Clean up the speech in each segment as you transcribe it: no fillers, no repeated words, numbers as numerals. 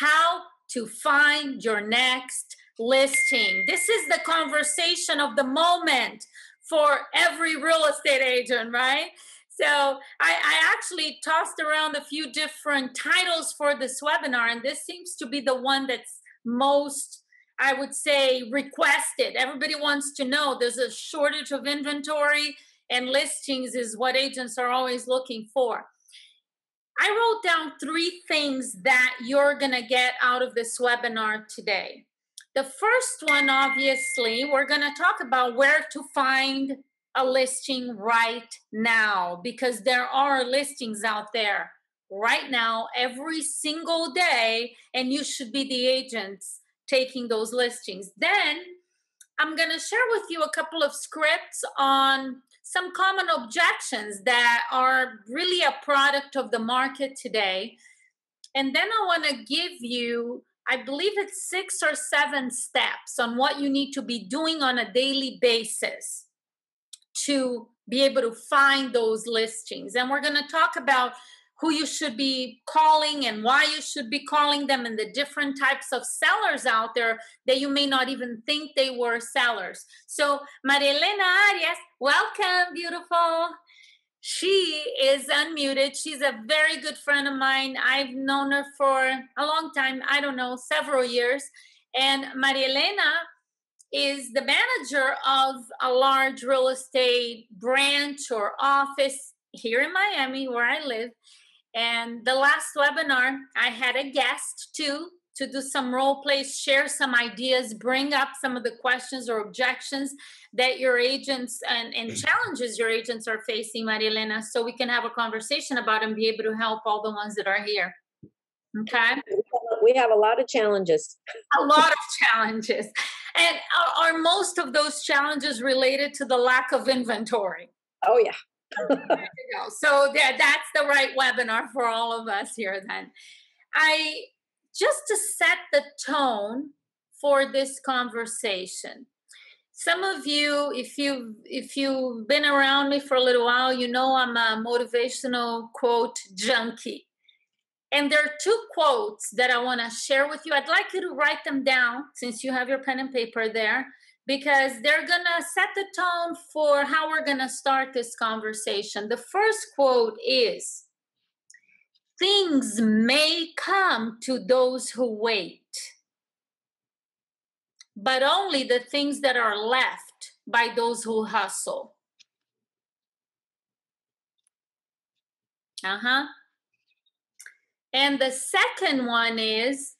how to find your next listing. This is the conversation of the moment for every real estate agent, right? So I actually tossed around a few different titles for this webinar, and this seems to be the one that's most, I would say, requested. Everybody wants to know. There's a shortage of inventory, and listings is what agents are always looking for. I wrote down three things that you're gonna get out of this webinar today. The first one, obviously, we're gonna talk about where to find a listing right now, because there are listings out there right now, every single day, and you should be the agents taking those listings. Then I'm gonna share with you a couple of scripts on some common objections that are really a product of the market today. And then I wanna give you, I believe it's 6 or 7 steps on what you need to be doing on a daily basis to be able to find those listings. And we're gonna talk about who you should be calling and why you should be calling them, and the different types of sellers out there that you may not even think they were sellers. So Marielena Arias, welcome, beautiful. She is unmuted. She's a very good friend of mine. I've known her for a long time, I don't know, several years. And Marielena is the manager of a large real estate branch or office here in Miami, where I live. And the last webinar, I had a guest too, to do some role plays, share some ideas, bring up some of the questions or objections that your agents and challenges your agents are facing, Marielena, so we can have a conversation about and be able to help all the ones that are here. Okay? We have a lot of challenges. A lot of challenges. And are most of those challenges related to the lack of inventory? Oh, yeah. So that's the right webinar for all of us here then. Just to set the tone for this conversation, some of you, if you've been around me for a little while, you know I'm a motivational quote junkie. And there are 2 quotes that I want to share with you. I'd like you to write them down since you have your pen and paper there, because they're going to set the tone for how we're going to start this conversation. The first quote is, "Things may come to those who wait, but only the things that are left by those who hustle." And the second one is,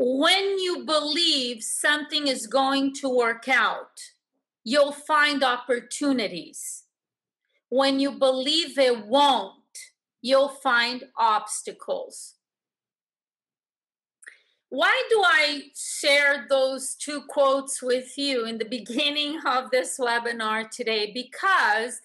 "When you believe something is going to work out, you'll find opportunities. When you believe it won't, you'll find obstacles." Why do I share those 2 quotes with you in the beginning of this webinar today? Because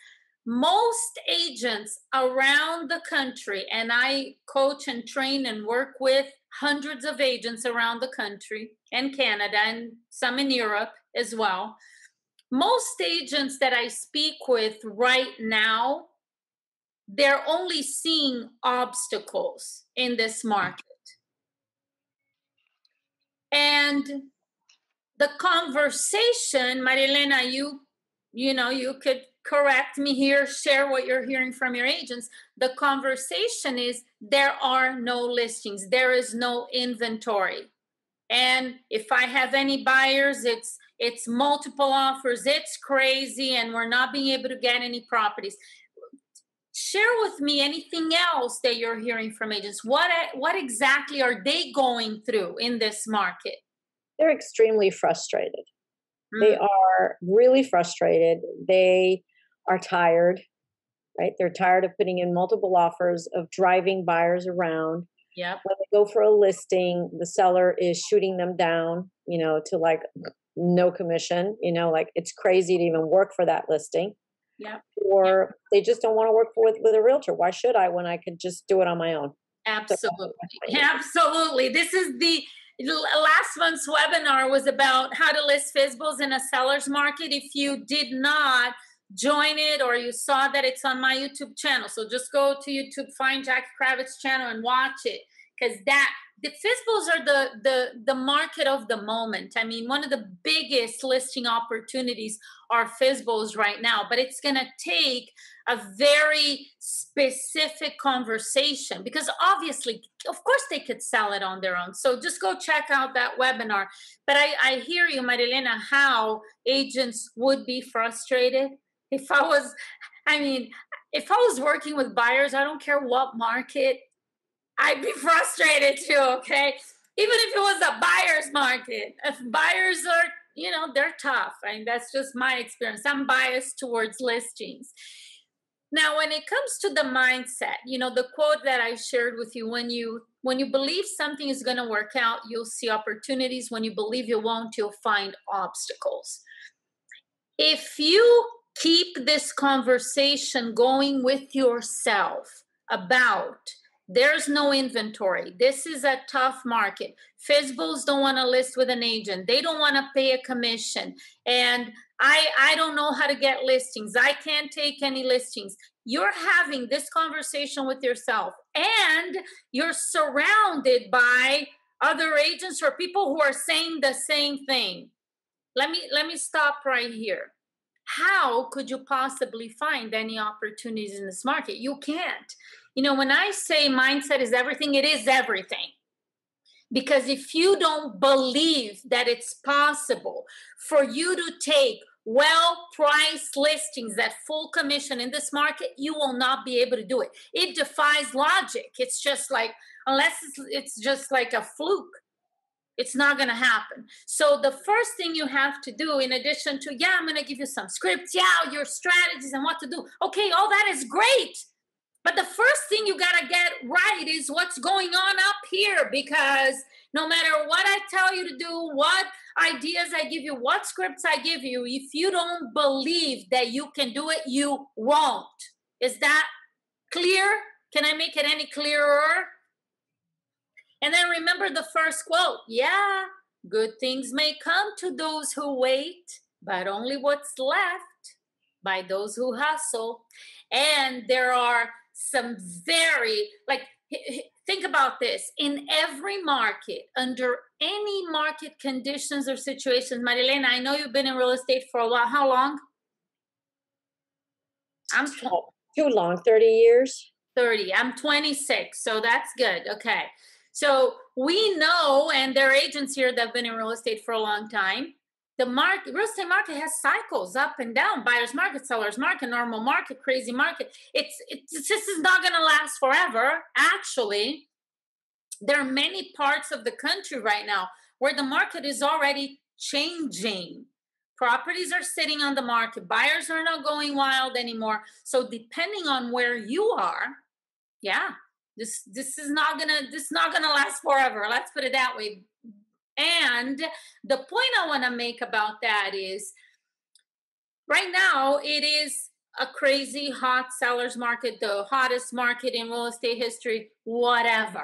most agents around the country, and I coach and train and work with hundreds of agents around the country and Canada and some in Europe as well. Most agents that I speak with right now, they're only seeing obstacles in this market. And the conversation, Marielena, you know, you could correct me here, share what you're hearing from your agents. The conversation is, there are no listings. There is no inventory. And if I have any buyers, it's multiple offers, it's crazy, and we're not being able to get any properties. Share with me anything else that you're hearing from agents. What exactly are they going through in this market? They're extremely frustrated. They are really frustrated. They are tired, right? They're tired of putting in multiple offers, of driving buyers around. Yeah. When they go for a listing, the seller is shooting them down, you know, to like no commission, you know, like it's crazy to even work for that listing. Yeah. Or they just don't want to work with a realtor. Why should I when I could just do it on my own? Absolutely. So, absolutely. This is the last month's webinar was about how to list FSBOs in a seller's market. If you did not join it or you saw that, it's on my YouTube channel. So just go to YouTube, find Jackie Kravitz channel and watch it, because that The FSBOs are the market of the moment. I mean, one of the biggest listing opportunities are FSBOs right now, but it's going to take a very specific conversation because obviously, of course, they could sell it on their own. So just go check out that webinar. But I hear you, Marielena, how agents would be frustrated. If I was working with buyers, I don't care what market, I'd be frustrated too, okay? Even if it was a buyer's market. If buyers are, they're tough. I mean, that's just my experience. I'm biased towards listings. Now, when it comes to the mindset, the quote that I shared with you, when you believe something is going to work out, you'll see opportunities. When you believe you won't, you'll find obstacles. If you keep this conversation going with yourself about there's no inventory. This is a tough market. FSBOs don't want to list with an agent. They don't want to pay a commission. And I don't know how to get listings. I can't take any listings. You're having this conversation with yourself, and you're surrounded by other agents or people who are saying the same thing. Let me stop right here. How could you possibly find any opportunities in this market? You can't. When I say mindset is everything, it is everything. Because if you don't believe that it's possible for you to take well-priced listings at full commission in this market, you will not be able to do it. It defies logic. It's just like, unless it's just like a fluke, it's not going to happen. So the first thing you have to do, in addition to, I'm going to give you some scripts, your strategies and what to do. Okay, all that is great. But the first thing you got to get right is what's going on up here, because no matter what I tell you to do, what ideas I give you, what scripts I give you, if you don't believe that you can do it, you won't. Is that clear? Can I make it any clearer? And then remember the first quote. Good things may come to those who wait, but only what's left by those who hustle. And there are some very, think about this. In every market, under any market conditions or situations, Marielena, I know you've been in real estate for a while. How long? I'm too long, 30 years. 30. I'm 26, so that's good. Okay. So we know, and there are agents here that have been in real estate for a long time, the market, real estate market has cycles up and down, buyer's market, seller's market, normal market, crazy market. This is not going to last forever. Actually, there are many parts of the country right now where the market is already changing. Properties are sitting on the market. Buyers are not going wild anymore. So depending on where you are, this is not gonna last forever. Let's put it that way. And the point I want to make about that is right now it is a crazy hot seller's market, the hottest market in real estate history, whatever.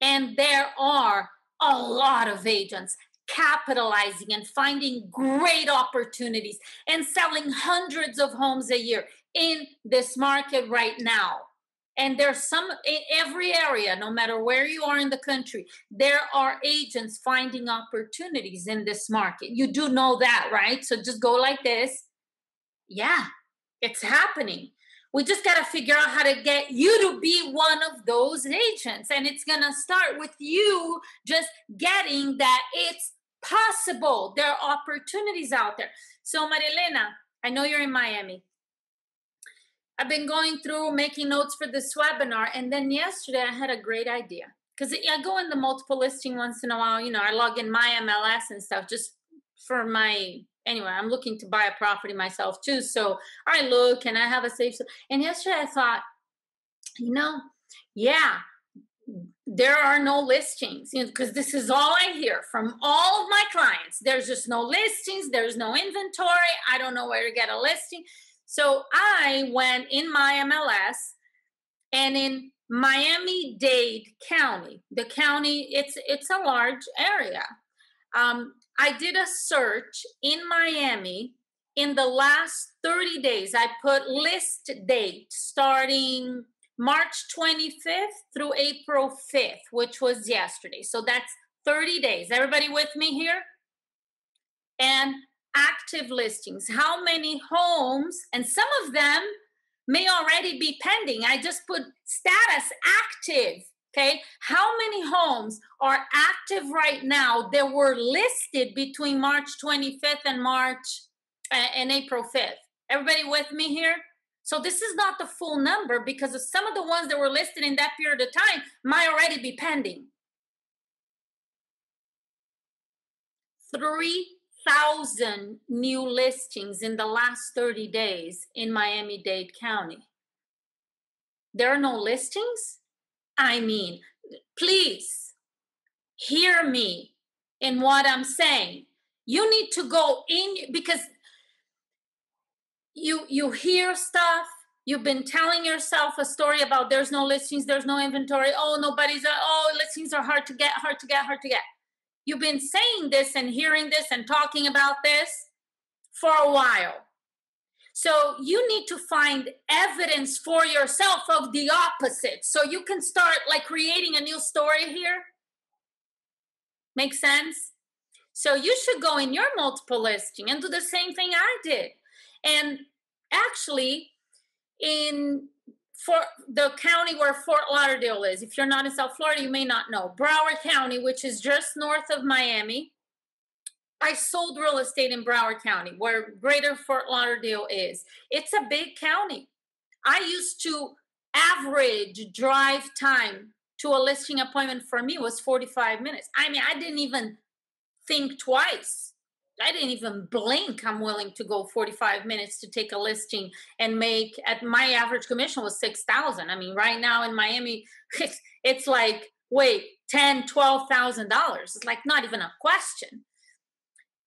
And there are a lot of agents capitalizing and finding great opportunities and selling hundreds of homes a year in this market right now. And there's some in every area, no matter where you are in the country, there are agents finding opportunities in this market. You do know that, right? So just go like this. It's happening. We just got to figure out how to get you to be one of those agents. And it's going to start with you just getting that it's possible. There are opportunities out there. So Marielena, I know you're in Miami. I've been going through making notes for this webinar, and then yesterday I had a great idea because I go in the multiple listing once in a while. I log in my MLS and stuff just for anyway, I'm looking to buy a property myself too. So I look and I have a safe. And yesterday I thought, there are no listings, because this is all I hear from all of my clients. There's just no listings. There's no inventory. I don't know where to get a listing. So I went in my MLS, and in Miami-Dade County, the county, it's a large area. I did a search in Miami in the last 30 days. I put list date starting March 25th through April 5th, which was yesterday. So that's 30 days. Everybody with me here? And active listings. How many homes? And some of them may already be pending. I just put status active. Okay. How many homes are active right now that were listed between March 25th and April 5th? Everybody with me here? So this is not the full number because of some of the ones that were listed in that period of time might already be pending. 3,000 new listings in the last 30 days in Miami-Dade County. There are no listings? I mean, please hear me in what I'm saying. You need to go in because you hear stuff. You've been telling yourself a story about there's no listings, there's no inventory. Oh, listings are hard to get. You've been saying this and hearing this and talking about this for a while. So you need to find evidence for yourself of the opposite. So you can start like creating a new story here. Make sense? So you should go in your multiple listing and do the same thing I did. And actually for the county where Fort Lauderdale is, if you're not in South Florida, you may not know. Broward County, which is just north of Miami, I sold real estate in Broward County, where greater Fort Lauderdale is. It's a big county. I used to average drive time to a listing appointment for me was 45 minutes. I mean, I didn't even think twice. I didn't even blink. I'm willing to go 45 minutes to take a listing and make, at my average commission was $6,000. I mean, right now in Miami, it's like, wait, $10,000, $12,000. It's like not even a question.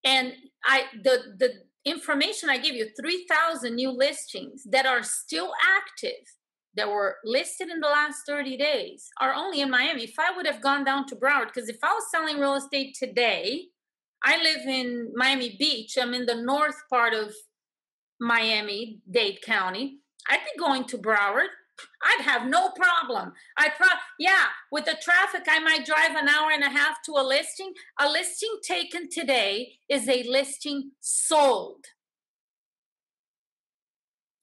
And the information I gave you, 3,000 new listings that are still active, that were listed in the last 30 days, are only in Miami. If I would have gone down to Broward, because if I was selling real estate today, I live in Miami Beach. I'm in the north part of Miami-Dade County. I'd be going to Broward. I'd have no problem. With the traffic, I might drive an hour and a half to a listing. A listing taken today is a listing sold.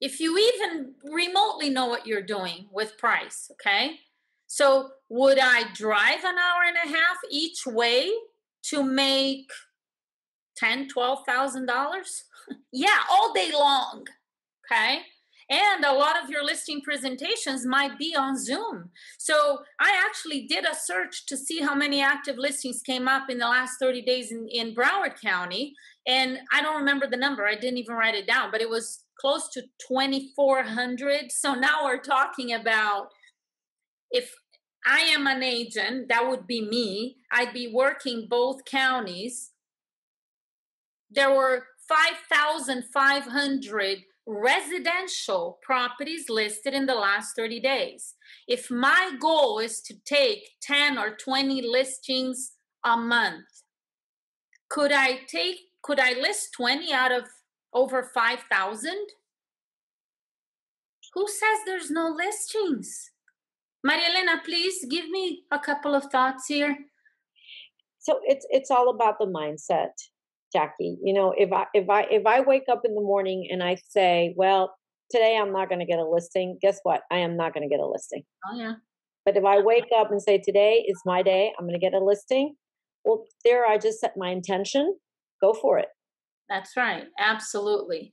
If you even remotely know what you're doing with price, okay? So would I drive an hour and a half each way to make $10,000, $12,000? Yeah, all day long, okay? And a lot of your listing presentations might be on Zoom. So I actually did a search to see how many active listings came up in the last 30 days in Broward County. And I don't remember the number. I didn't even write it down, but it was close to 2,400. So now we're talking about, if I am an agent, that would be me, I'd be working both counties. There were 5,500 residential properties listed in the last 30 days. If my goal is to take 10 or 20 listings a month, could I list 20 out of over 5,000? Who says there's no listings? Marielena, please give me a couple of thoughts here. So it's all about the mindset, Jackie. You know, if I wake up in the morning and I say, well, today I'm not going to get a listing, guess what? I am not going to get a listing. Oh, yeah. But if I wake up and say, today is my day, I'm going to get a listing, well, there I just set my intention. Go for it. That's right. Absolutely.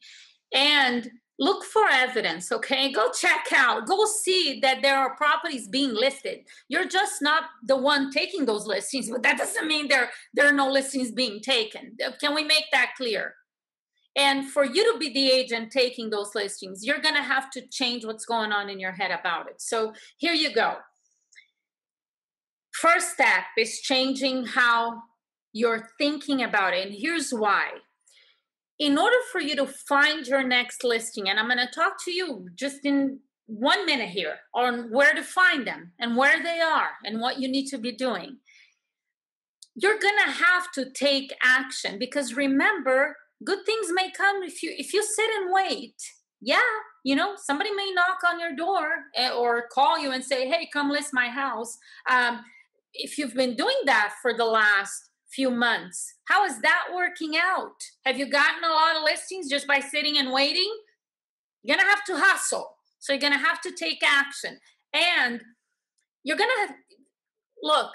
And look for evidence, okay? Go check out. Go see that there are properties being listed. You're just not the one taking those listings, but that doesn't mean there are no listings being taken. Can we make that clear? And for you to be the agent taking those listings, you're going to have to change what's going on in your head about it. So here you go. First step is changing how you're thinking about it. And here's why. In order for you to find your next listing, and I'm going to talk to you just in 1 minute here on where to find them and where they are and what you need to be doing, you're going to have to take action, because remember, good things may come if you sit and wait. Yeah, you know, somebody may knock on your door or call you and say, hey, come list my house. If you've been doing that for the last few months, how is that working out? Have you gotten a lot of listings just by sitting and waiting? You're going to have to hustle. So you're going to have to take action. And you're going to look,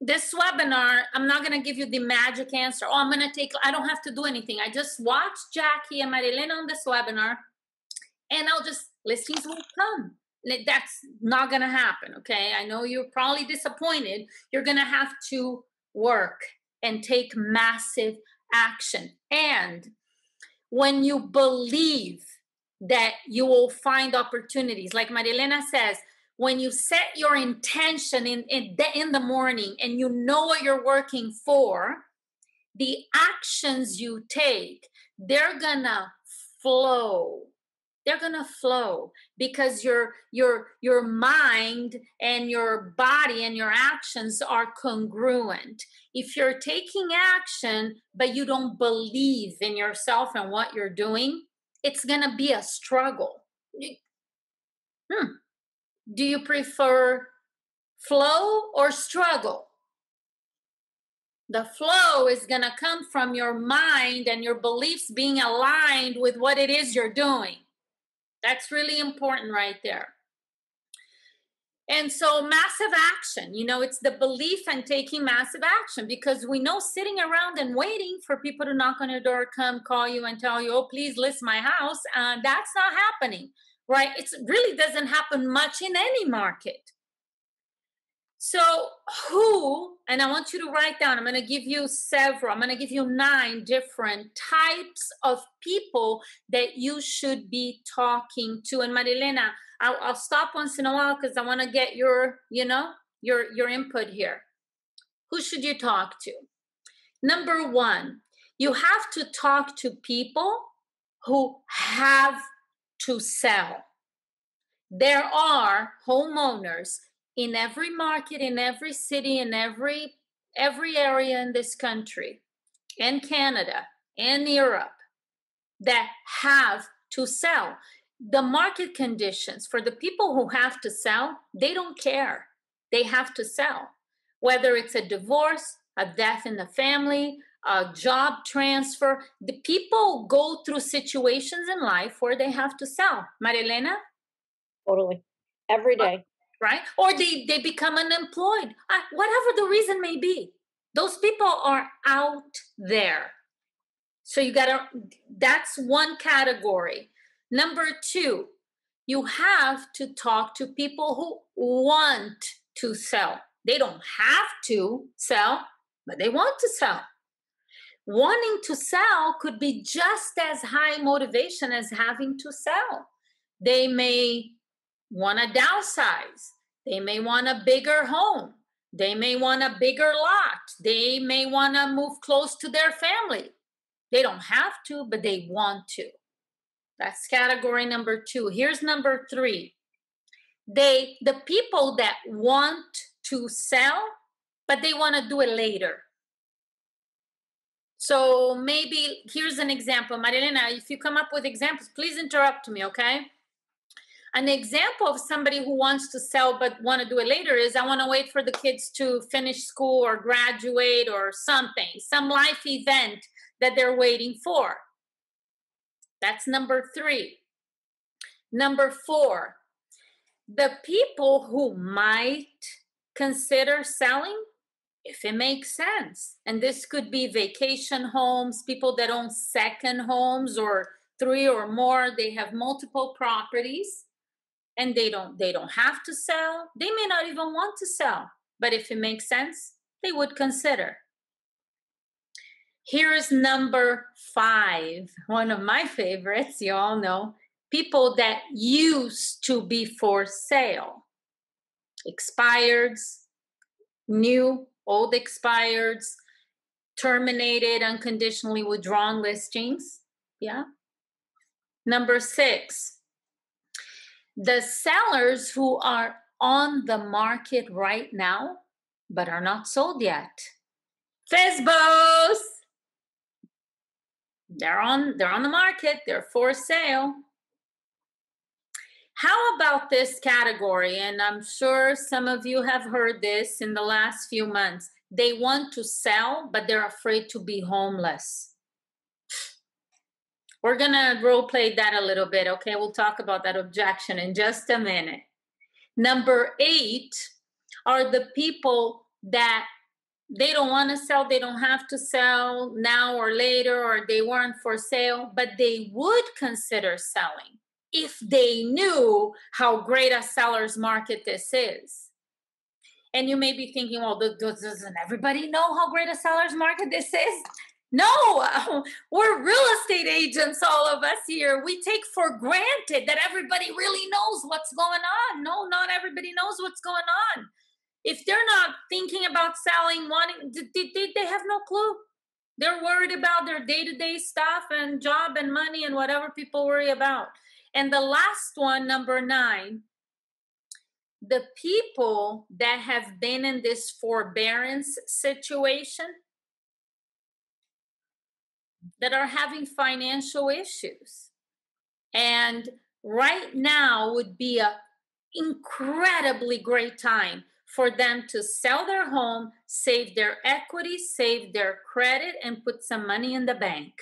this webinar, I'm not going to give you the magic answer. Oh, I'm going to take, I don't have to do anything. I just watch Jackie and Marielena on this webinar and I'll just, listings will come. That's not going to happen. Okay. I know you're probably disappointed. You're going to have to work and take massive action. And when you believe that you will find opportunities, like Marielena says, when you set your intention in the morning and you know what you're working for, the actions you take, they're gonna flow. They're gonna flow because your mind and your body and your actions are congruent. If you're taking action, but you don't believe in yourself and what you're doing, it's gonna be a struggle. Do you prefer flow or struggle? The flow is going to come from your mind and your beliefs being aligned with what it is you're doing. That's really important right there. And so massive action, you know, it's the belief and taking massive action, because we know sitting around and waiting for people to knock on your door, come call you and tell you, oh, please list my house. That's not happening. Right? It really doesn't happen much in any market. So who, and I want you to write down, I'm going to give you several, I'm going to give you 9 different types of people that you should be talking to. And Marielena, I'll stop once in a while because I want to get your, you know, your input here. Who should you talk to? Number one, you have to talk to people who have to sell. There are homeowners in every market, in every city, in every area in this country, in Canada, in Europe, that have to sell. The market conditions for the people who have to sell, they don't care. They have to sell. Whether it's a divorce, a death in the family, a job transfer. The people go through situations in life where they have to sell. Marielena? Totally. Every day. Right? Or they become unemployed. Whatever the reason may be. Those people are out there. So you got to, that's one category. Number two, you have to talk to people who want to sell. They don't have to sell, but they want to sell. Wanting to sell could be just as high motivation as having to sell. They may want to downsize. They may want a bigger home. They may want a bigger lot. They may want to move close to their family. They don't have to, but they want to. That's category number two. Here's number three. The people that want to sell, but they want to do it later. So maybe here's an example. Marielena, if you come up with examples, please interrupt me, okay? An example of somebody who wants to sell but want to do it later is, I want to wait for the kids to finish school or graduate or something, some life event that they're waiting for. That's number three. Number four, the people who might consider selling, if it makes sense. And this could be vacation homes, people that own second homes or 3 or more, they have multiple properties and they don't have to sell. They may not even want to sell, but if it makes sense, they would consider. Here is number 5, one of my favorites, you all know, people that used to be for sale. Expireds, new, old expireds, terminated, unconditionally withdrawn listings. Yeah. Number 6, the sellers who are on the market right now, but are not sold yet. FSBOs. They're on the market. They're for sale. How about this category? And I'm sure some of you have heard this in the last few months. They want to sell, but they're afraid to be homeless. We're going to role play that a little bit, okay? We'll talk about that objection in just a minute. Number 8 are the people that they don't want to sell, they don't have to sell now or later, or they weren't for sale, but they would consider selling if they knew how great a seller's market this is. And you may be thinking, well, doesn't everybody know how great a seller's market this is? No, we're real estate agents, all of us here. We take for granted that everybody really knows what's going on. No, not everybody knows what's going on. If they're not thinking about selling, wanting, they have no clue. They're worried about their day-to-day stuff and job and money and whatever people worry about. And the last one, number 9, the people that have been in this forbearance situation that are having financial issues. And right now would be an incredibly great time for them to sell their home, save their equity, save their credit, and put some money in the bank.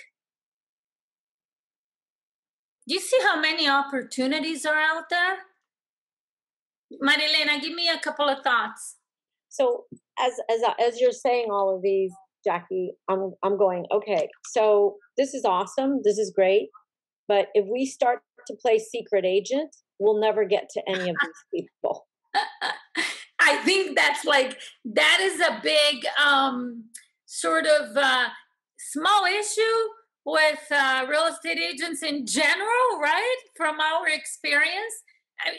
Do you see how many opportunities are out there? Marielena, give me a couple of thoughts. So as you're saying all of these, Jackie, I'm going, okay, so this is awesome. This is great. But if we start to play secret agent, we'll never get to any of these people. I think that's like, that is a big sort of small issue with real estate agents in general, right? From our experience,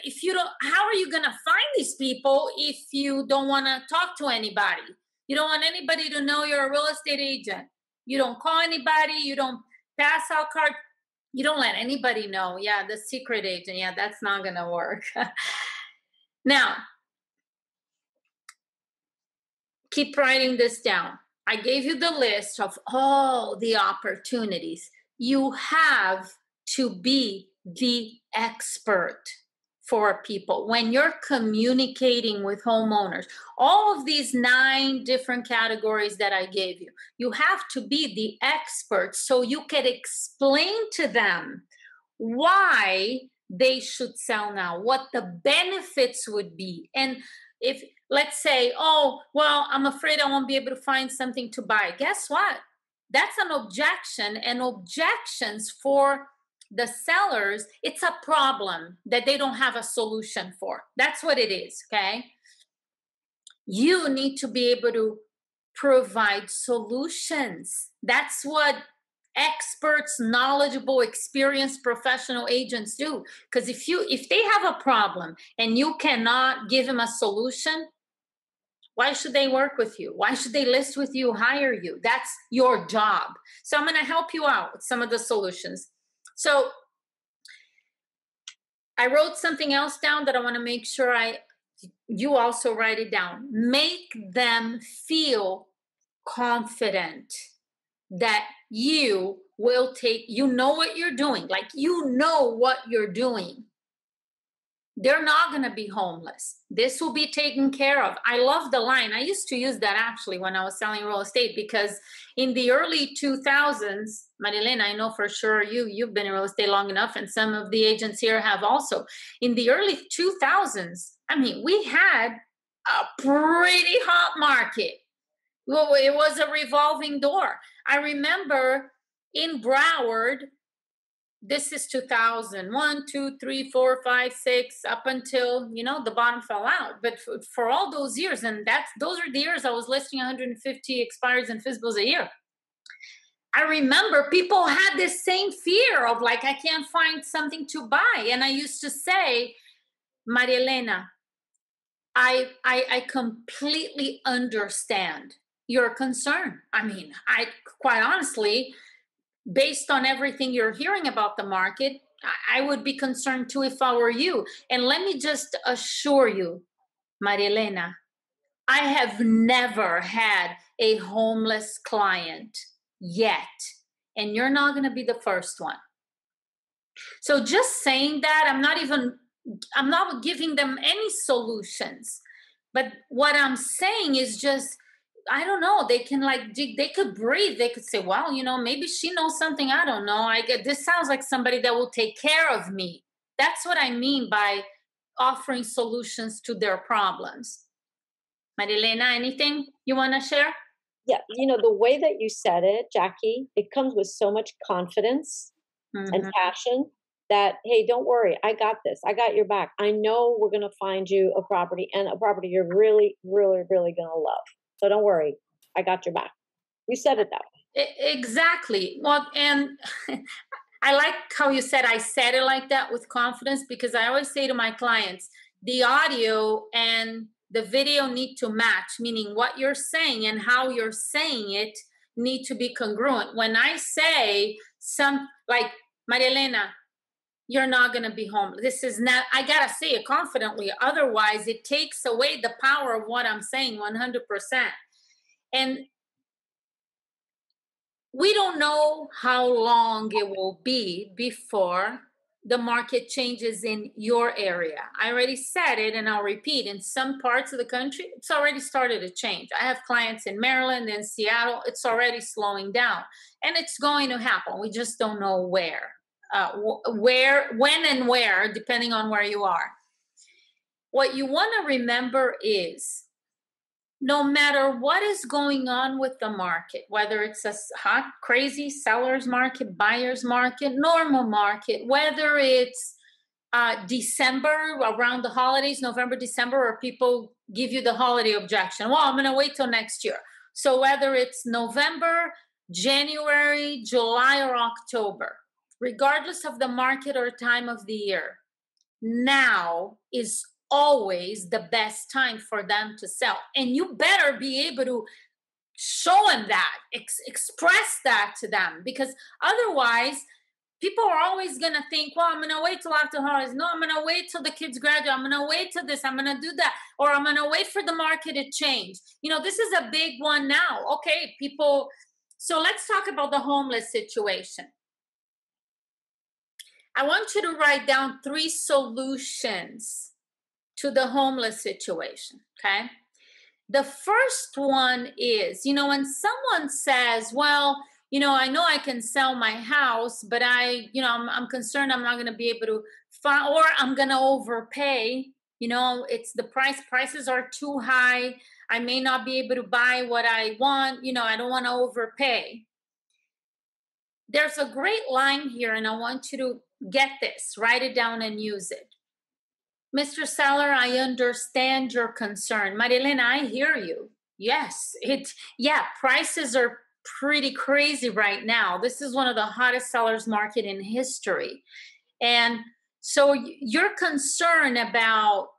if you don't, how are you going to find these people if you don't want to talk to anybody? You don't want anybody to know you're a real estate agent. You don't call anybody. You don't pass out cards. You don't let anybody know. Yeah, the secret agent. Yeah, that's not going to work. Now, keep writing this down. I gave you the list of all the opportunities. You have to be the expert for people when you're communicating with homeowners. All of these 9 different categories that I gave you, you have to be the expert so you can explain to them why they should sell now, what the benefits would be. And if, let's say, oh, well, I'm afraid I won't be able to find something to buy. Guess what? That's an objection, and objections for the sellers, it's a problem that they don't have a solution for. That's what it is, okay? You need to be able to provide solutions. That's what experts, knowledgeable, experienced professional agents do. Because if they have a problem and you cannot give them a solution, why should they work with you? Why should they list with you, hire you? That's your job. So I'm going to help you out with some of the solutions. So I wrote something else down that I want to make sure you also write it down. Make them feel confident that you will take, you know what you're doing. Like, you know what you're doing. They're not going to be homeless. This will be taken care of. I love the line. I used to use that actually when I was selling real estate, because in the early 2000s, Marielena, I know for sure you've been in real estate long enough, and some of the agents here have also. In the early 2000s, I mean, we had a pretty hot market. Well, it was a revolving door. I remember in Broward, this is 2000, 1, 2, 3, 4, 5, 6, up until, you know, the bottom fell out. But for all those years, and those are the years I was listing 150 expireds and FSBOs a year. I remember people had this same fear of like, I can't find something to buy. And I used to say, Marielena, I completely understand your concern. I mean, I quite honestly, based on everything you're hearing about the market, I would be concerned too if I were you. And let me just assure you, Marielena, I have never had a homeless client yet. And you're not going to be the first one. So just saying that, I'm not even I'm not giving them any solutions. But what I'm saying is just, I don't know, they can like, they could breathe. They could say, well, you know, maybe she knows something. I don't know. I get, this sounds like somebody that will take care of me. That's what I mean by offering solutions to their problems. Marielena, anything you want to share? Yeah. You know, the way that you said it, Jackie, it comes with so much confidence and passion that, hey, don't worry. I got this. I got your back. I know we're going to find you a property, and a property you're really, really, really going to love. So don't worry. I got your back. You said it that way. Exactly. Well, and I like how you said, I said it like that with confidence, because I always say to my clients, the audio and the video need to match, meaning what you're saying and how you're saying it need to be congruent. When I say some, like, Marielena, you're not going to be homeless. This is not, I got to say it confidently. Otherwise, it takes away the power of what I'm saying 100%. And we don't know how long it will be before the market changes in your area. I already said it, and I'll repeat, in some parts of the country, it's already started to change. I have clients in Maryland and Seattle. It's already slowing down, and it's going to happen. We just don't know when and where, depending on where you are. What you want to remember is, no matter what is going on with the market, whether it's a hot, crazy seller's market, buyer's market, normal market, whether it's December around the holidays, November, December, or people give you the holiday objection. Well, I'm going to wait till next year. So whether it's November, January, July, or October, regardless of the market or time of the year, now is always the best time for them to sell. And you better be able to show them that, express that to them, because otherwise people are always going to think, well, I'm going to wait till after holidays. No, I'm going to wait till the kids graduate. I'm going to wait till this. I'm going to do that. Or I'm going to wait for the market to change. You know, this is a big one now. Okay, people. So let's talk about the homeless situation. I want you to write down 3 solutions to the homeless situation, okay? The first one is, you know, when someone says, well, you know I can sell my house, but I, you know, I'm concerned I'm not going to be able to find, or I'm going to overpay, you know, it's the prices are too high. I may not be able to buy what I want. You know, I don't want to overpay. There's a great line here, and I want you to get this, write it down and use it. Mr. Seller, I understand your concern. Marielena, I hear you. Yes, prices are pretty crazy right now. This is one of the hottest sellers market in history. And so your concern about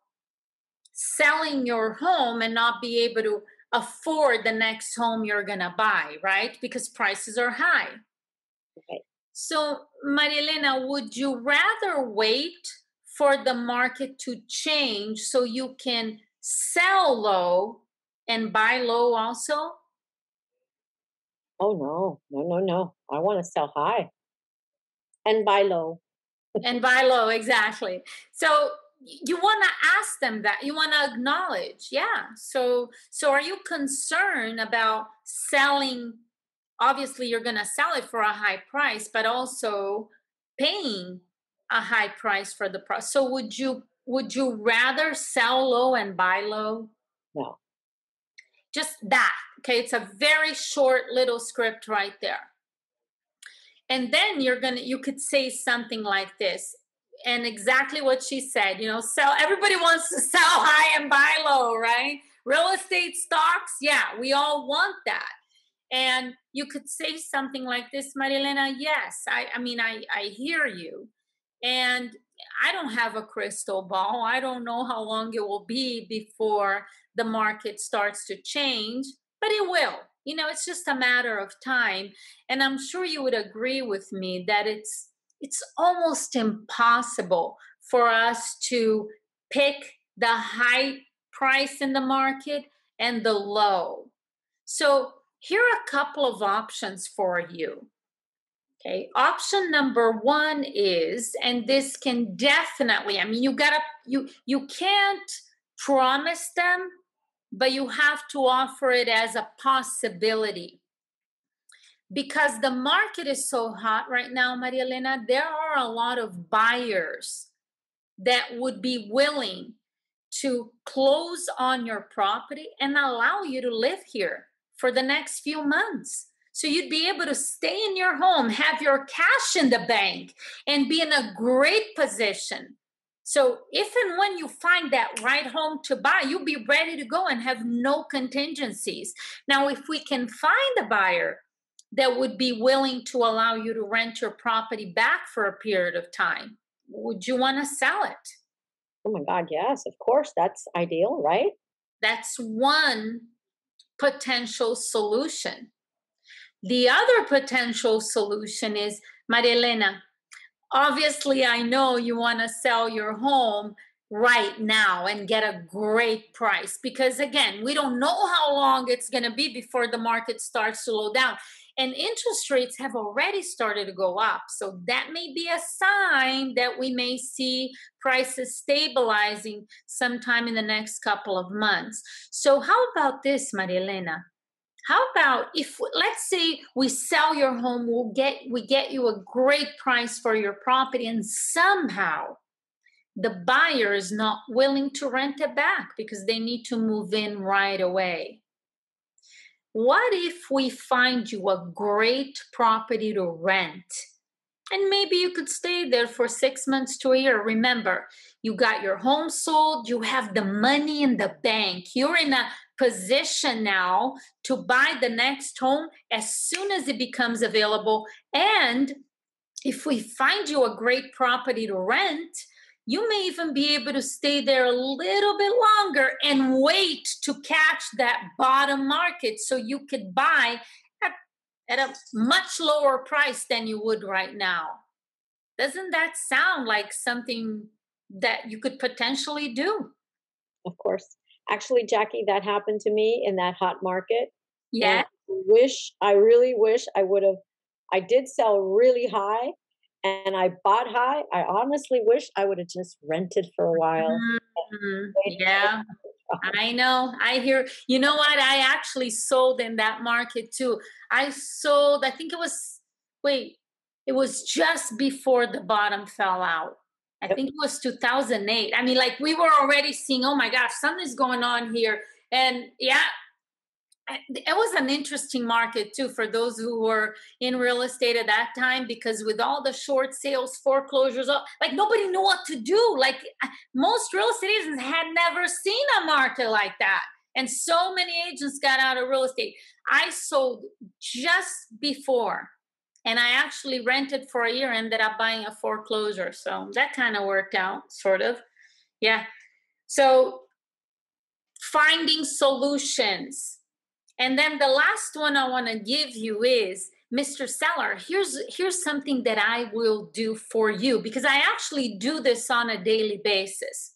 selling your home and not be able to afford the next home you're going to buy, right? Because prices are high. Okay. So Marielena, would you rather wait for the market to change so you can sell low and buy low also? Oh, no. I want to sell high and buy low. And buy low, exactly. So you want to ask them that. You want to acknowledge, yeah. So are you concerned about selling? Obviously, you're going to sell it for a high price, but also paying a high price for the price. So would you rather sell low and buy low? No. Just that. Okay. It's a very short little script right there. And then you could say something like this, and exactly what she said, you know, everybody wants to sell high and buy low, right? Real estate, stocks. Yeah. We all want that. And you could say something like this, Marielena, yes. I mean, I hear you. And I don't have a crystal ball. I don't know how long it will be before the market starts to change, but it will. You know, it's just a matter of time. And I'm sure you would agree with me that it's almost impossible for us to pick the high price in the market and the low. So here are a couple of options for you. Okay. Option number one is, and this can definitely, I mean, you can't promise them, but you have to offer it as a possibility. Because the market is so hot right now, Marielena, there are a lot of buyers that would be willing to close on your property and allow you to live here for the next few months. So you'd be able to stay in your home, have your cash in the bank, and be in a great position. So if and when you find that right home to buy, you'll be ready to go and have no contingencies. Now, if we can find a buyer that would be willing to allow you to rent your property back for a period of time, would you want to sell it? Oh my God, yes, of course. That's ideal, right? That's one potential solution. The other potential solution is, Marielena, obviously I know you want to sell your home right now and get a great price because, again, we don't know how long it's going to be before the market starts to slow down. And interest rates have already started to go up. So that may be a sign that we may see prices stabilizing sometime in the next couple of months. So how about this, Marielena? How about if, let's say we sell your home, we get you a great price for your property, and somehow the buyer is not willing to rent it back because they need to move in right away. What if we find you a great property to rent? And maybe you could stay there for 6 months to a year. Remember, you got your home sold, you have the money in the bank. You're in a position now to buy the next home as soon as it becomes available. And if we find you a great property to rent, you may even be able to stay there a little bit longer and wait to catch that bottom market so you could buy at a much lower price than you would right now. Doesn't that sound like something that you could potentially do? Of course. Actually, Jackie, that happened to me in that hot market. Yeah. I really wish I would have. I did sell really high. And I bought high. I honestly wish I would have just rented for a while. Mm-hmm. Yeah, I know. I hear, you know what? I actually sold in that market too. I sold, I think it was just before the bottom fell out. I think it was 2008. I mean, like we were already seeing, oh my gosh, something's going on here. And yeah. It was an interesting market too for those who were in real estate at that time, because with all the short sales, foreclosures, like nobody knew what to do. Like most real estate agents had never seen a market like that. And so many agents got out of real estate. I sold just before, and I actually rented for a year and ended up buying a foreclosure. So that kind of worked out, sort of. Yeah. So finding solutions. And then the last one I want to give you is, Mr. Seller, here's something that I will do for you, because I actually do this on a daily basis.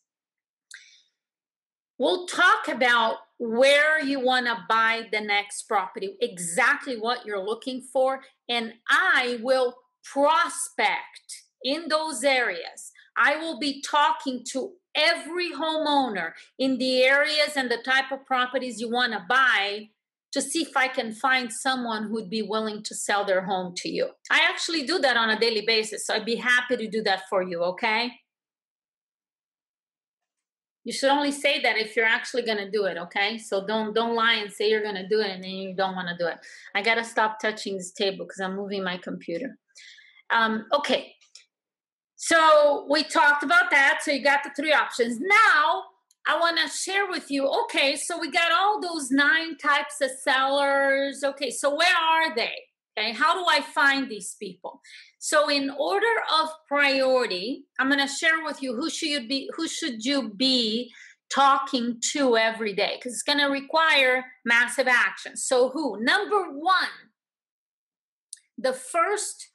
We'll talk about where you want to buy the next property, exactly what you're looking for, and I will prospect in those areas. I will be talking to every homeowner in the areas and the type of properties you want to buy, to see if I can find someone who'd be willing to sell their home to you. I actually do that on a daily basis, so I'd be happy to do that for you, okay? You should only say that if you're actually going to do it, okay? So don't lie and say you're going to do it and then you don't want to do it. I got to stop touching this table because I'm moving my computer. Okay. So we talked about that. So you got the three options. Now, I want to share with you, okay, so we got all those 9 types of sellers. Okay, so where are they? Okay, how do I find these people? So in order of priority, I'm going to share with you who should you be talking to every day, because it's going to require massive action. So who? Number one, the first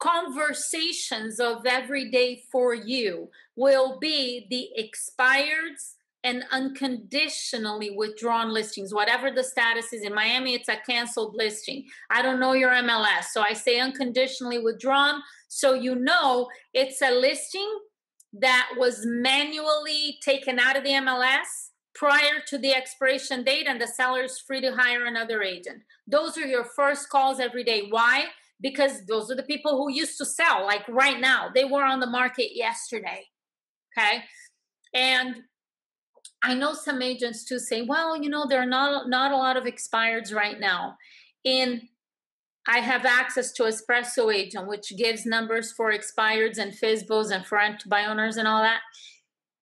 conversations of every day for you will be the expireds and unconditionally withdrawn listings, whatever the status is. In Miami, it's a canceled listing. I don't know your MLS, so I say unconditionally withdrawn, so you know it's a listing that was manually taken out of the MLS prior to the expiration date, and the seller is free to hire another agent. Those are your first calls every day. Why? Because those are the people who used to sell, like right now. They were on the market yesterday, okay? And I know some agents too say, well, you know, there are not a lot of expireds right now. I have access to Espresso Agent, which gives numbers for expireds and FSBOs and for rent to buy owners and all that.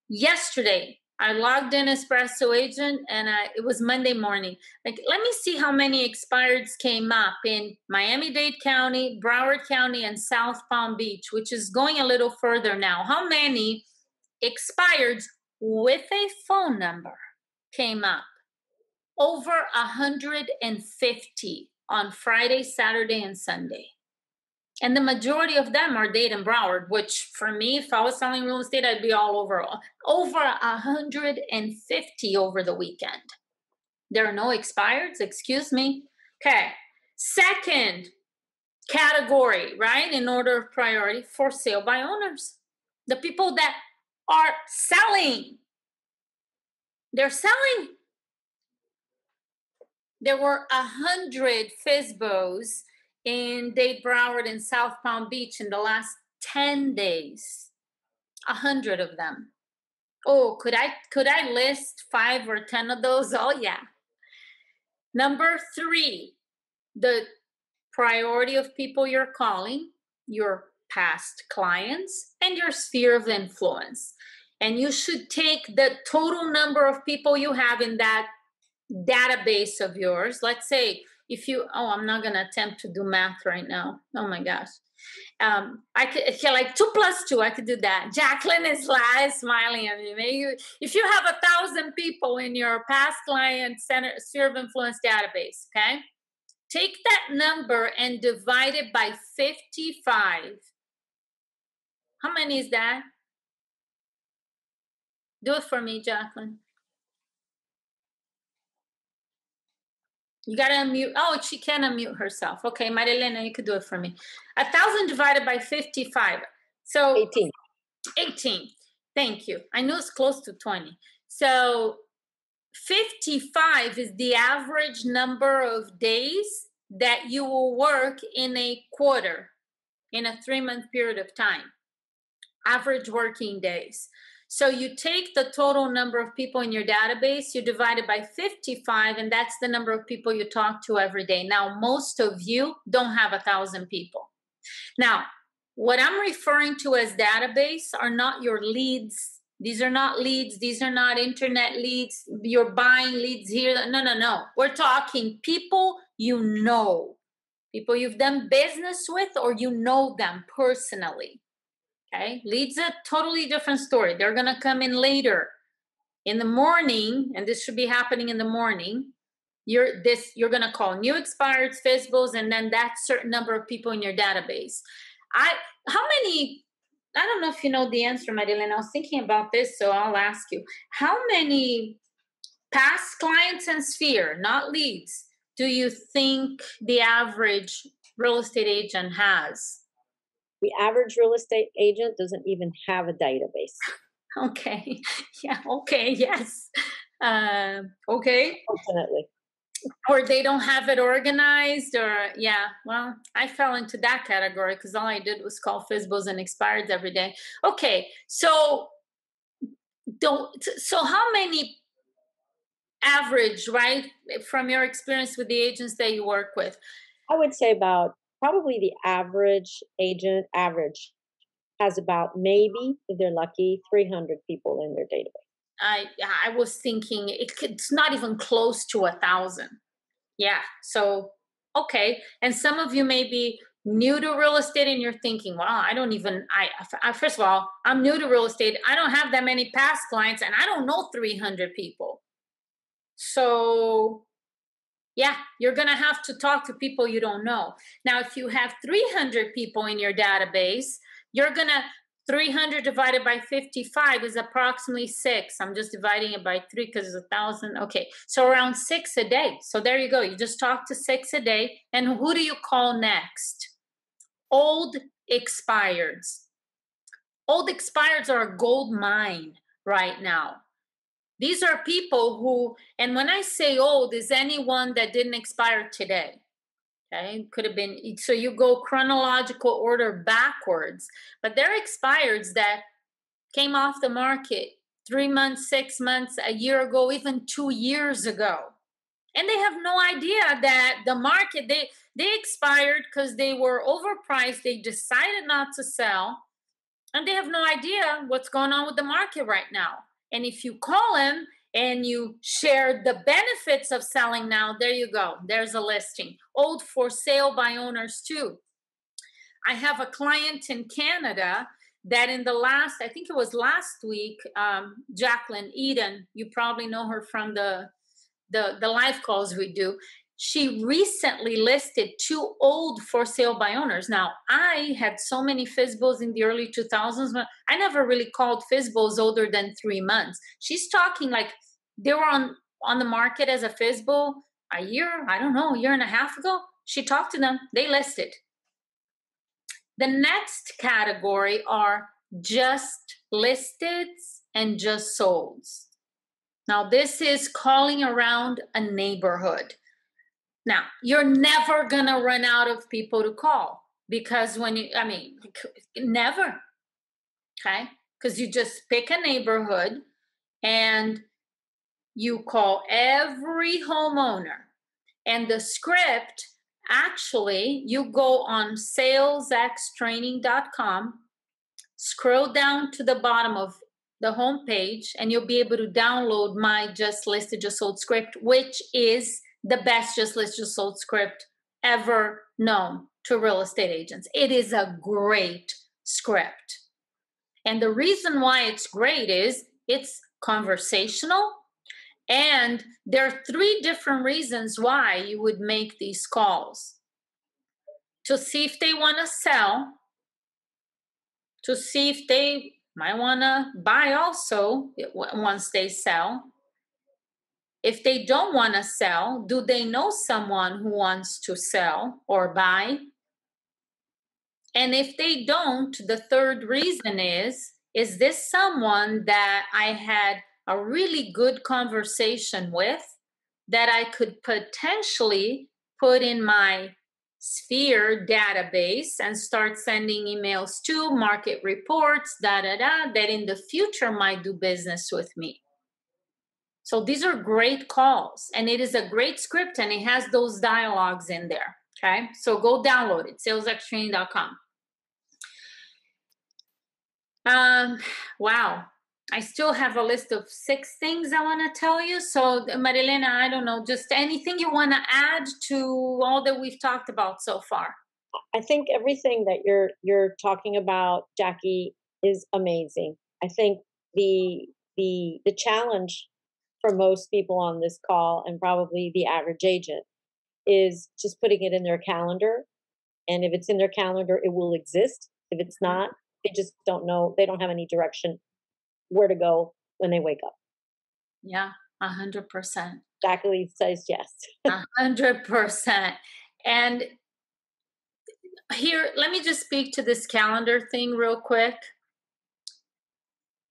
Yesterday, I logged in Espresso Agent, and it was Monday morning. Like, let me see how many expireds came up in Miami-Dade County, Broward County, and South Palm Beach, which is going a little further now. How many expireds with a phone number came up? Over 150 on Friday, Saturday, and Sunday. And the majority of them are Dade and Broward, which for me, if I was selling real estate, I'd be all over. Over 150 over the weekend. There are no expireds, excuse me. Okay, second category, right, in order of priority, for sale by owners. The people that are selling. They're selling. There were 100 FSBOs in Dade, Broward, and South Palm Beach in the last 10 days. 100 of them. Oh, could I list 5 or 10 of those? Oh, yeah. Number 3, the priority of people you're calling, your past clients, and your sphere of influence. And you should take the total number of people you have in that database of yours. Let's say if you, oh, I'm not going to attempt to do math right now. Oh my gosh. I could, like 2 plus 2, I could do that. Jacqueline is smiling at me. Maybe if you have 1,000 people in your past client center sphere of influence database, okay? Take that number and divide it by 55. How many is that? Do it for me, Jacqueline. You got to unmute. Oh, she can unmute herself. Okay, Marielena, you could do it for me. 1,000 divided by 55. So 18. 18. Thank you. I know it's close to 20. So 55 is the average number of days that you will work in a quarter, in a 3-month period of time. Average working days. So you take the total number of people in your database, you divide it by 55, and that's the number of people you talk to every day. Now, most of you don't have 1,000 people. Now, what I'm referring to as database are not your leads. These are not leads. These are not internet leads. You're buying leads here. No, no, no. We're talking people you know, people you've done business with or you know them personally. Okay, leads a totally different story. They're going to come in later in the morning, and this should be happening in the morning. You're going to call new expireds, FSBOs, and then that certain number of people in your database. I don't know if you know the answer, Marielena. I was thinking about this, so I'll ask you. How many past clients and sphere, not leads, do you think the average real estate agent has? The average real estate agent doesn't even have a database. Okay. Yeah. Okay. Yes. Okay. Definitely. Or they don't have it organized, or yeah. Well, I fell into that category because all I did was call FSBOs and expireds every day. Okay. So how many average, right? From your experience with the agents that you work with, I would say about. Probably the average agent has about maybe, if they're lucky, 300 people in their database. I was thinking it's not even close to 1,000. Yeah. So, okay. And some of you may be new to real estate and you're thinking, well, first of all, I'm new to real estate. I don't have that many past clients and I don't know 300 people. So yeah, you're going to have to talk to people you don't know. Now, if you have 300 people in your database, you're going to 300 divided by 55 is approximately 6. I'm just dividing it by 3 because it's 1,000. Okay, so around 6 a day. So there you go. You just talk to 6 a day. And who do you call next? Old expireds. Old expireds are a gold mine right now. These are people who, and when I say old, is anyone that didn't expire today. Okay, could have been, so you go chronological order backwards, but they're expireds that came off the market 3 months, 6 months, a year ago, even 2 years ago. And they have no idea that the market, they expired because they were overpriced. They decided not to sell, and they have no idea what's going on with the market right now. And if you call them and you share the benefits of selling now, there you go. There's a listing. Old for sale by owners too. I have a client in Canada that in the last, I think it was last week, Jacqueline Eden, you probably know her from the live calls we do. She recently listed 2 old for sale by owners. Now, I had so many FSBOs in the early 2000s, but I never really called FSBOs older than 3 months. She's talking like they were on the market as a FSBO a year, I don't know, a year and a half ago. She talked to them. They listed. The next category are just listeds and just solds. Now, this is calling around a neighborhood. Now, you're never going to run out of people to call because when you, I mean, never, okay? Because you just pick a neighborhood and you call every homeowner. And the script, actually, you go on salesxtraining.com, scroll down to the bottom of the homepage, and you'll be able to download my Just Listed, Just Sold script, which is the best Just Listed, Just Sold script ever known to real estate agents. It is a great script. And the reason why it's great is it's conversational. And there are 3 different reasons why you would make these calls. To see if they want to sell. To see if they might want to buy also once they sell. If they don't want to sell, do they know someone who wants to sell or buy? And if they don't, the third reason is this someone that I had a really good conversation with that I could potentially put in my sphere database and start sending emails to, market reports, that in the future might do business with me? So these are great calls, and it is a great script, and it has those dialogues in there, okay? So go download it, salesxtraining.com. Wow, I still have a list of 6 things I want to tell you. So Marielena, I don't know, just anything you want to add to all that we've talked about so far? I think everything that you're talking about, Jackie, is amazing. I think the challenge for most people on this call, and probably the average agent, is just putting it in their calendar. And if it's in their calendar, it will exist. If it's not, they just don't know. They don't have any direction where to go when they wake up. Yeah, 100%. Jacqueline says yes. 100%. And here, let me just speak to this calendar thing real quick.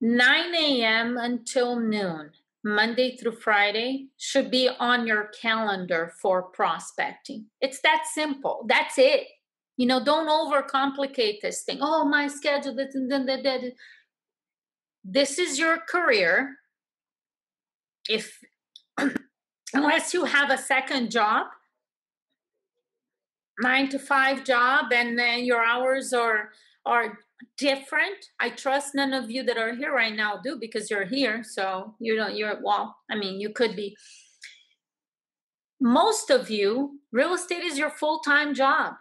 9 a.m. until noon. Monday through Friday should be on your calendar for prospecting. It's that simple. That's it. You know, don't overcomplicate this thing. Oh, my schedule. This is your career. If, unless you have a second job, 9-to-5 job, and then your hours are different. I trust none of you that are here right now do, because you're here. So you don't, you're, well, I mean, you could be. Most of you, real estate is your full-time job.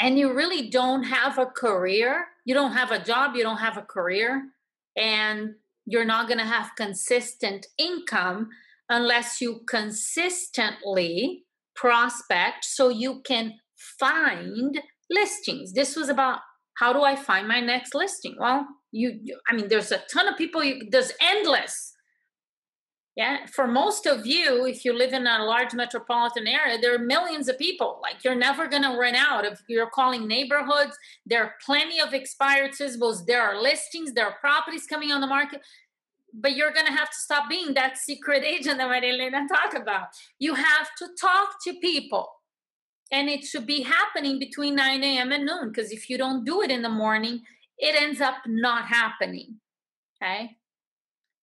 And you really don't have a career. You don't have a job. You don't have a career. And you're not going to have consistent income unless you consistently prospect so you can find listings. This was about How do I find my next listing? Well, I mean, there's a ton of people, there's endless. Yeah. For most of you, if you live in a large metropolitan area, there are millions of people. Like, you're never going to run out. If you're calling neighborhoods, there are plenty of expired sysbos. There are listings, there are properties coming on the market, but you're going to have to stop being that secret agent that Marielena talked about. You have to talk to people. And it should be happening between 9 a.m. and noon, because if you don't do it in the morning, it ends up not happening. Okay.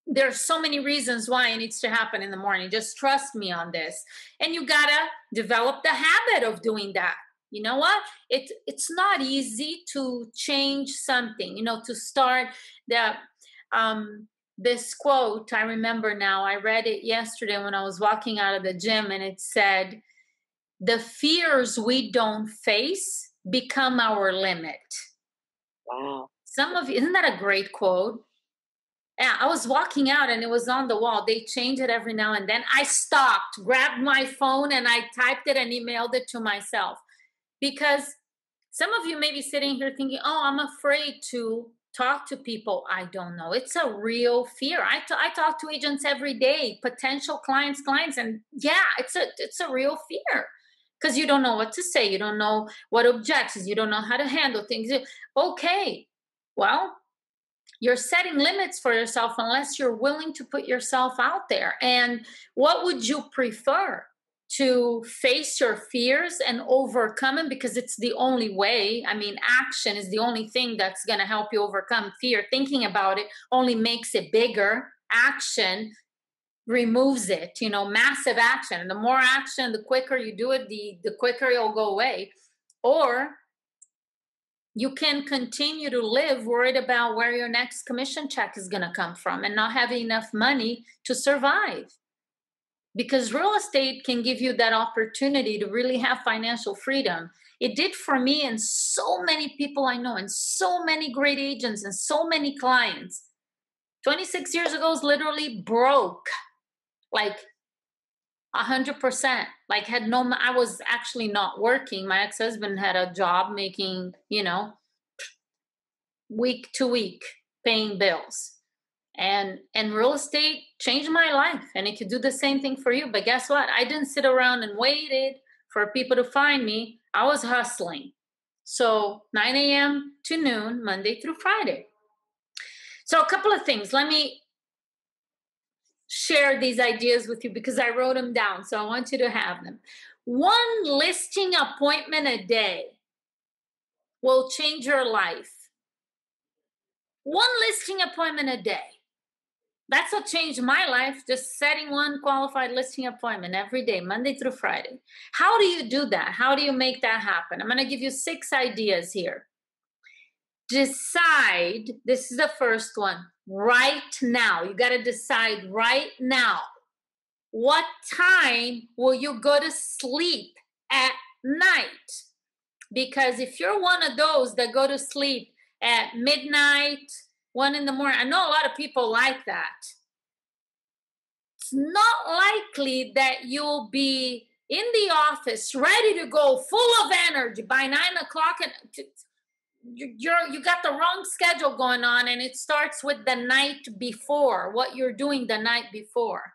There's so many reasons why it needs to happen in the morning. Just trust me on this. And you got to develop the habit of doing that. You know what? It's not easy to change something, you know, to start the, this quote. I remember now, I read it yesterday when I was walking out of the gym, and it said, "The fears we don't face become our limit." Wow. Isn't that a great quote? Yeah, I was walking out and it was on the wall. They change it every now and then. I stopped, grabbed my phone, and I typed it and emailed it to myself. Because some of you may be sitting here thinking, oh, I'm afraid to talk to people I don't know. It's a real fear. I talk to agents every day, potential clients, and yeah, it's a real fear. Because you don't know what to say. You don't know what objections. You don't know how to handle things. Okay, well, you're setting limits for yourself unless you're willing to put yourself out there. And what would you prefer? To face your fears and overcome them, because it's the only way. I mean, action is the only thing that's going to help you overcome fear. Thinking about it only makes it bigger. Action removes it, you know, massive action. The more action, the quicker you do it, the quicker it'll go away. Or you can continue to live worried about where your next commission check is going to come from and not having enough money to survive. Because real estate can give you that opportunity to really have financial freedom. It did for me and so many people I know, and so many great agents and so many clients. 26 years ago, I was literally broke, like 100%. Like, I was actually not working. My ex-husband had a job making, you know, week to week, paying bills. And real estate changed my life, and it could do the same thing for you. But guess what? I didn't sit around and waited for people to find me. I was hustling. So 9 a.m. to noon, Monday through Friday. So a couple of things. Let me share these ideas with you because I wrote them down. So I want you to have them. One listing appointment a day will change your life. One listing appointment a day. That's what changed my life, just setting one qualified listing appointment every day, Monday through Friday. How do you do that? How do you make that happen? I'm going to give you 6 ideas here. Decide. This is the first one. Right now. You got to decide right now. What time will you go to sleep at night? Because if you're one of those that go to sleep at midnight, 1 in the morning. I know a lot of people like that. It's not likely that you'll be in the office ready to go full of energy by 9 o'clock. And you got the wrong schedule going on, and it starts with the night before, what you're doing the night before.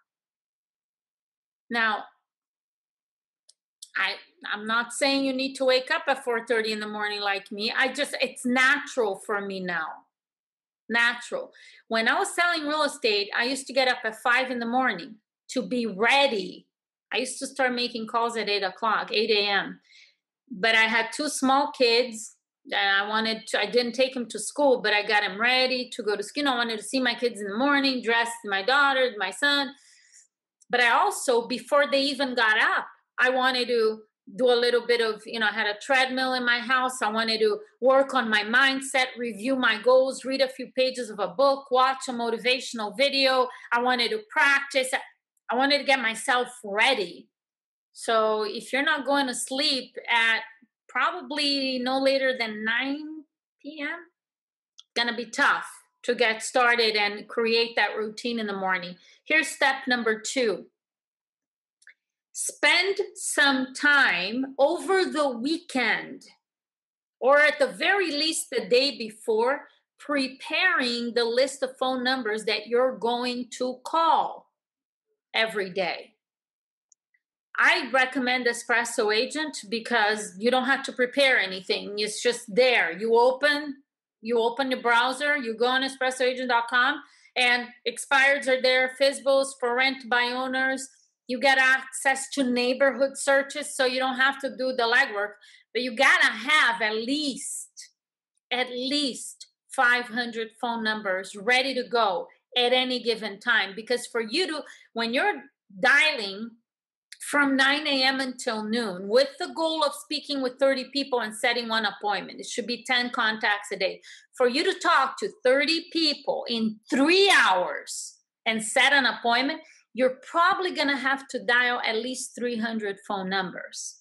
Now, I'm not saying you need to wake up at 4:30 in the morning like me. It's natural for me now. Natural. When I was selling real estate, I used to get up at 5 in the morning to be ready. I used to start making calls at 8 a.m. But I had 2 small kids and I didn't take them to school, but I got them ready to go to school. You know, I wanted to see my kids in the morning, dressed my daughter, my son. But I also, before they even got up, I wanted to do a little bit of, you know, I had a treadmill in my house. I wanted to work on my mindset, review my goals, read a few pages of a book, watch a motivational video. I wanted to practice. I wanted to get myself ready. So if you're not going to sleep at probably no later than 9 p.m., going to be tough to get started and create that routine in the morning. Here's step number 2. Spend some time over the weekend or at the very least the day before, preparing the list of phone numbers that you're going to call every day. I recommend Espresso Agent because you don't have to prepare anything. It's just there. You open the browser, you go on espressoagent.com, and expireds are there, FSBOs, for rent by owners. You get access to neighborhood searches, so you don't have to do the legwork, but you gotta have at least 500 phone numbers ready to go at any given time. Because for you to, when you're dialing from 9 a.m. until noon with the goal of speaking with 30 people and setting one appointment, it should be 10 contacts a day. For you to talk to 30 people in 3 hours and set an appointment, you're probably going to have to dial at least 300 phone numbers.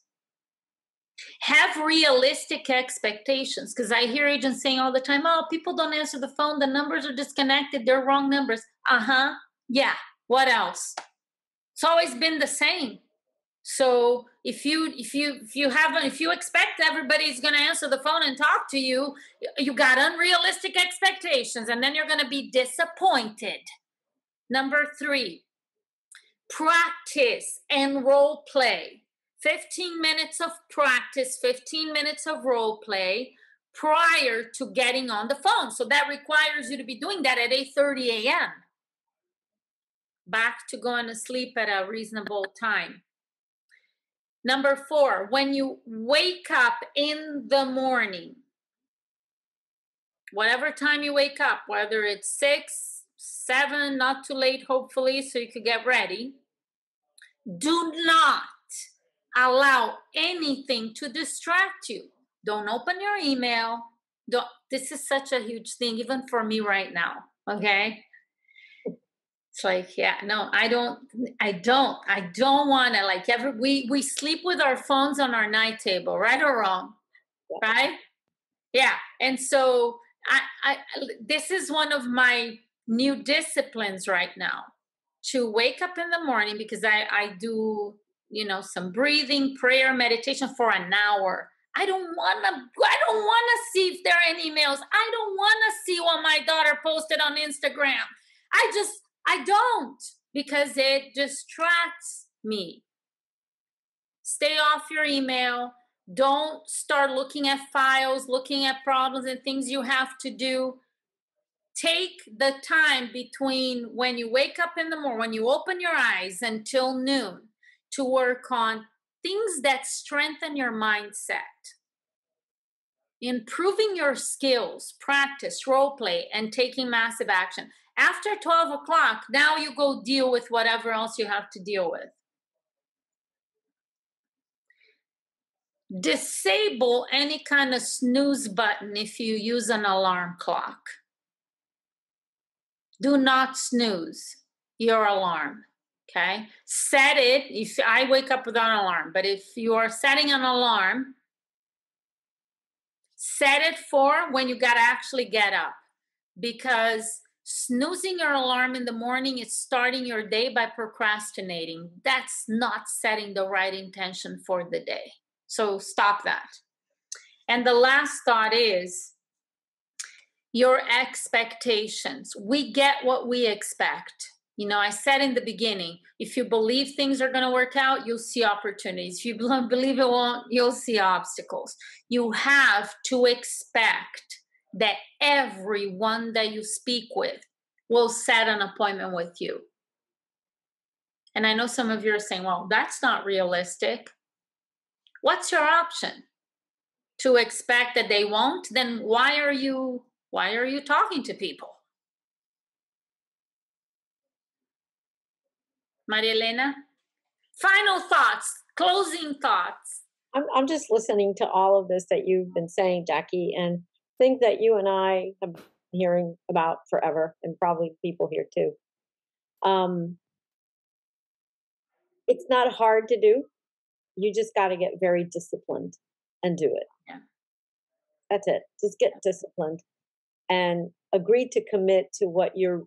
Have realistic expectations, because I hear agents saying all the time, oh, people don't answer the phone, the numbers are disconnected, they're wrong numbers. Yeah, what else? It's always been the same. So if you expect everybody's going to answer the phone and talk to you, you got unrealistic expectations, and then you're going to be disappointed. Number 3. Practice and role play. 15 minutes of practice, 15 minutes of role play prior to getting on the phone. So that requires you to be doing that at 8:30 a.m. Back to going to sleep at a reasonable time. Number 4, when you wake up in the morning, whatever time you wake up, whether it's 6, 7, not too late, hopefully, so you could get ready. Do not allow anything to distract you. Don't open your email. This is such a huge thing, even for me right now, okay? It's like, yeah, no, I don't want to, like, we sleep with our phones on our night table, right or wrong, right? Yeah, and so I this is one of my new disciplines right now, to wake up in the morning, because I do, some breathing, prayer, meditation for an hour. I don't want to see if there are any emails. I don't want to see what my daughter posted on Instagram. I don't, because it distracts me. Stay off your email. Don't start looking at files, looking at problems and things you have to do. Take the time between when you wake up in the morning, when you open your eyes, until noon to work on things that strengthen your mindset, improving your skills, practice, role play, and taking massive action. After 12 o'clock, now you go deal with whatever else you have to deal with. Disable any kind of snooze button if you use an alarm clock. Do not snooze your alarm, okay? Set it. If I wake up without an alarm, but if you are setting an alarm, set it for when you got to actually get up, because snoozing your alarm in the morning is starting your day by procrastinating. That's not setting the right intention for the day. So stop that. And the last thought is, your expectations. We get what we expect. I said in the beginning, if you believe things are going to work out, you'll see opportunities. If you believe it won't, you'll see obstacles. You have to expect that everyone that you speak with will set an appointment with you. And I know some of you are saying, well, that's not realistic. What's your option? To expect that they won't? Then why are you talking to people? Marielena, final thoughts, closing thoughts. I'm just listening to all of this that you've been saying, Jackie, and think that you and I have been hearing about forever, and probably people here too. It's not hard to do. You just got to get very disciplined and do it. Yeah. That's it. Just get disciplined. And agree to commit to what your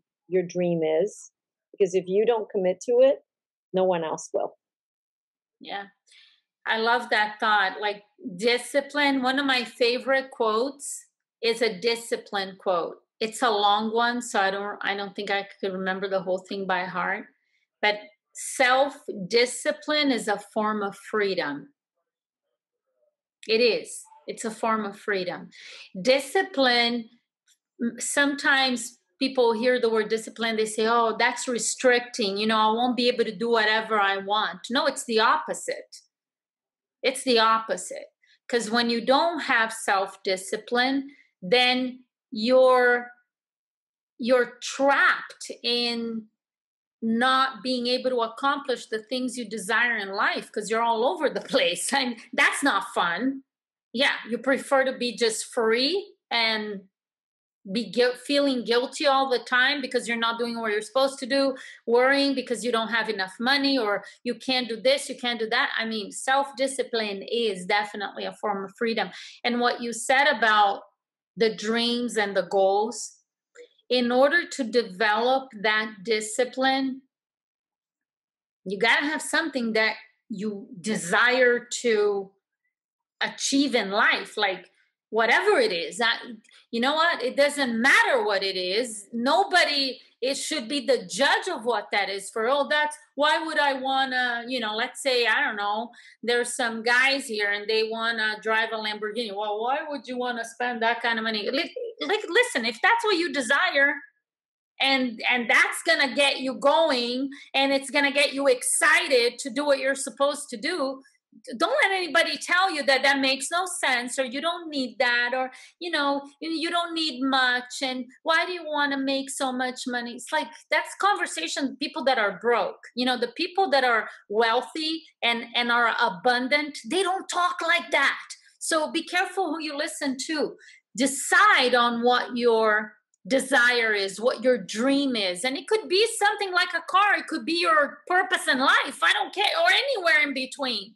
dream is, because if you don't commit to it, no one else will. Yeah. I love that thought. Like, Discipline, one of my favorite quotes is a discipline quote. It's a long one, so I don't think I could remember the whole thing by heart. But self-discipline is a form of freedom. It is. It's a form of freedom. Discipline, sometimes people hear the word discipline, they say, oh, that's restricting. You know, I won't be able to do whatever I want. No, it's the opposite. It's the opposite. Because when you don't have self-discipline, then you're trapped in not being able to accomplish the things you desire in life because you're all over the place. And that's not fun. Yeah, you prefer to be just free and be feeling guilty all the time because you're not doing what you're supposed to do, worrying because you don't have enough money or you can't do this, you can't do that. I mean, self-discipline is definitely a form of freedom. And what you said about the dreams and the goals, in order to develop that discipline, you got to have something that you desire to achieve in life, like whatever it is. You know what? It doesn't matter what it is. Nobody, it should be the judge of what that is for. Oh, that's, why would I want to, you know, let's say, I don't know, there's some guys here and they want to drive a Lamborghini. Well, why would you want to spend that kind of money? Like, listen, if that's what you desire and that's going to get you going and it's going to get you excited to do what you're supposed to do, don't let anybody tell you that that makes no sense or you don't need that or, you know, you don't need much and why do you want to make so much money? It's like, that's conversation, people that are broke. You know, the people that are wealthy and are abundant, they don't talk like that. So be careful who you listen to. Decide on what your desire is, what your dream is. And it could be something like a car. It could be your purpose in life. I don't care. Or anywhere in between.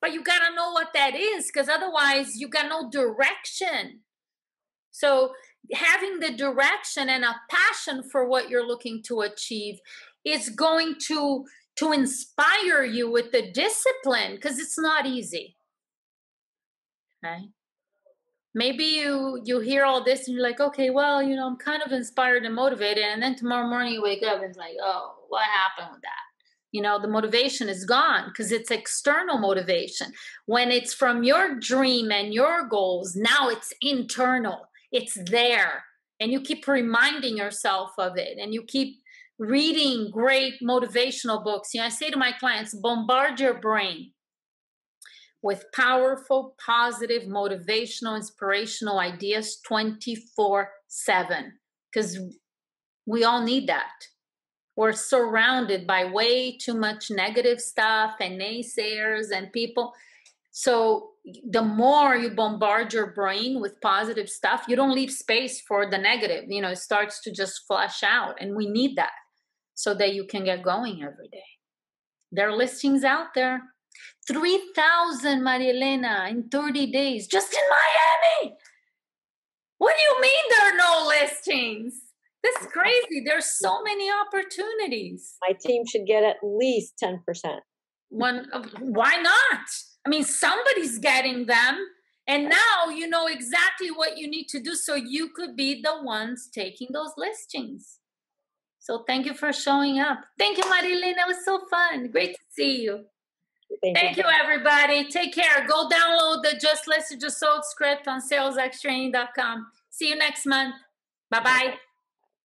But you got to know what that is because otherwise you got no direction. So having the direction and a passion for what you're looking to achieve is going to inspire you with the discipline because it's not easy. Okay. Maybe you hear all this and you're like, okay, well, you know, I'm kind of inspired and motivated. And then tomorrow morning you wake up and it's like, oh, what happened with that? You know, the motivation is gone because it's external motivation. When it's from your dream and your goals, now it's internal. It's there. And you keep reminding yourself of it. And you keep reading great motivational books. You know, I say to my clients, bombard your brain with powerful, positive, motivational, inspirational ideas 24/7. Because we all need that. We're surrounded by way too much negative stuff and naysayers and people. So the more you bombard your brain with positive stuff, you don't leave space for the negative. You know, it starts to just flush out. And we need that so that you can get going every day. There are listings out there. 3,000, Marielena, in 30 days, just in Miami. What do you mean there are no listings? This is crazy. There's so many opportunities. My team should get at least 10%. Why not? I mean, somebody's getting them. And now you know exactly what you need to do so you could be the ones taking those listings. So thank you for showing up. Thank you, Marielena. It was so fun. Great to see you. Thank you, everybody. Take care. Go download the Just Listed, Just Sold script on salesxtraining.com. See you next month. Bye-bye.